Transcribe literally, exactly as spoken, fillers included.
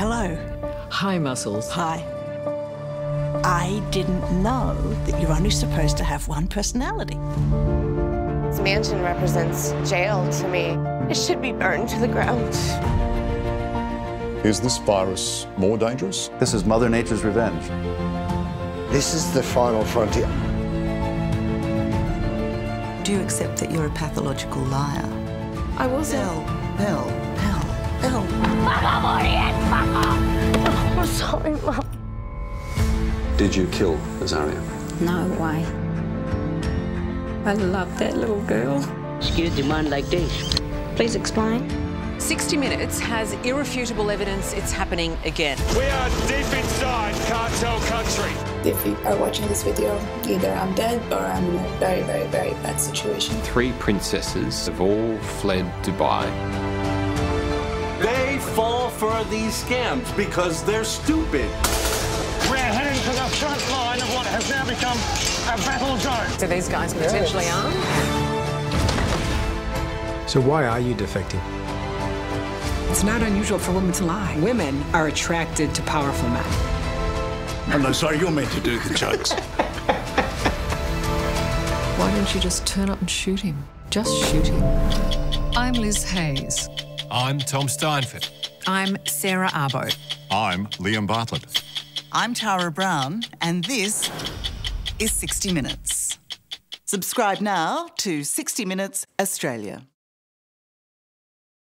Hello. Hi, Muscles. Hi. I didn't know that you're only supposed to have one personality. This mansion represents jail to me. It should be burned to the ground. Is this virus more dangerous? This is Mother Nature's revenge. This is the final frontier. Do you accept that you're a pathological liar? I wasn't. Belle, Belle, Belle, Belle. I'm sorry, Mum. Did you kill Azaria? No way. I love that little girl. Excuse the man like this. Please explain. sixty minutes has irrefutable evidence it's happening again. We are deep inside cartel country. If you are watching this video, either I'm dead or I'm in a very, very, very bad situation. Three princesses have all fled Dubai. They fall for these scams because they're stupid. We're heading to the front line of what has now become a battle zone. So these guys potentially armed? So why are you defecting? It's not unusual for women to lie. Women are attracted to powerful men. I'm no, sorry, you're meant to do the jokes. Why don't you just turn up and shoot him? Just shoot him. I'm Liz Hayes. I'm Tom Steinfort. I'm Sarah Abo. I'm Liam Bartlett. I'm Tara Brown, and this is sixty minutes. Subscribe now to sixty minutes Australia.